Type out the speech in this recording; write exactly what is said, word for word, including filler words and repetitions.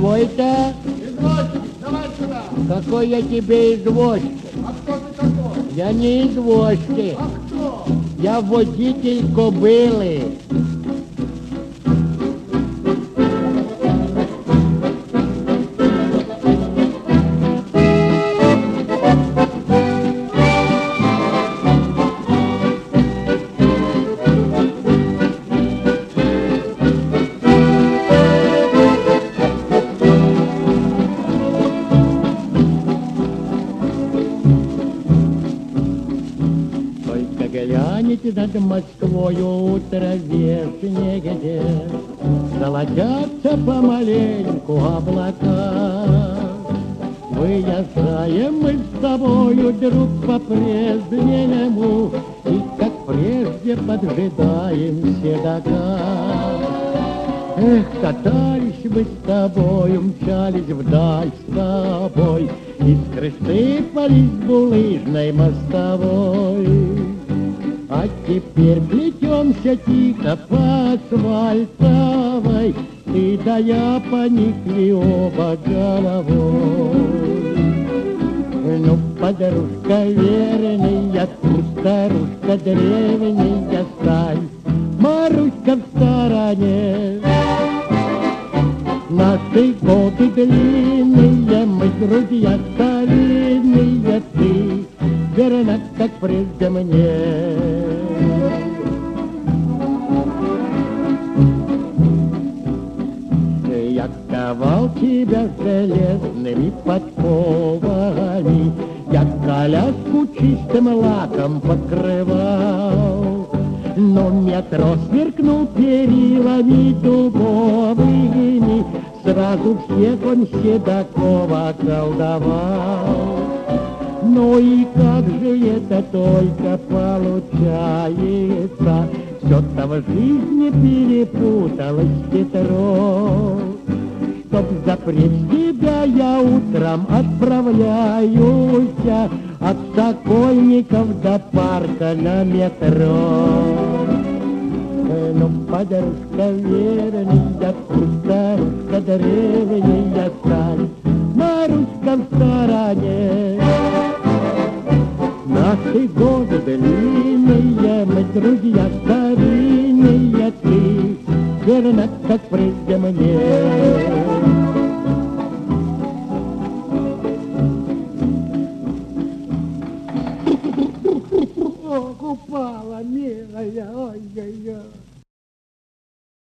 кого это? Извозчик, давай сюда. Какой я тебе извозчик? А кто ты такой? Я не извозчик. А кто? Я водитель кобылы. Над Москвою утро вешнее где золотятся помаленьку облака. Выезжаем мы с тобою, друг, по-прежнему, и как прежде поджидаем седока. Эх, катались мы с тобою, мчались вдаль с тобой, из крысыпались булыжной мостовой. А теперь плетемся тихо по асфальтовой, ты да я поникли оба головой. Ну, подружка верная, тут старушка древняя, стань, Маруська, в стороне. Наши годы длинные, мы друзья старинные, ты верно, как прежде мне. Ковал тебя железными подковами, я коляску чистым лаком покрывал. Но метро сверкнул перилами дубовыми, сразу всех он седокова колдовал. Ну и как же это только получается, все-то в жизни перепуталось Петро. Чтоб запречь тебя, я утром отправляюсь от Сокольников до парка на метро. Ну, подружка верная, пустарушка древняя, стань, Маруська, в стороне. Наши годы длинные, мы друзья старинные, ты верно, как прежде мне. Ох, упала, милая, ой-ой-ой.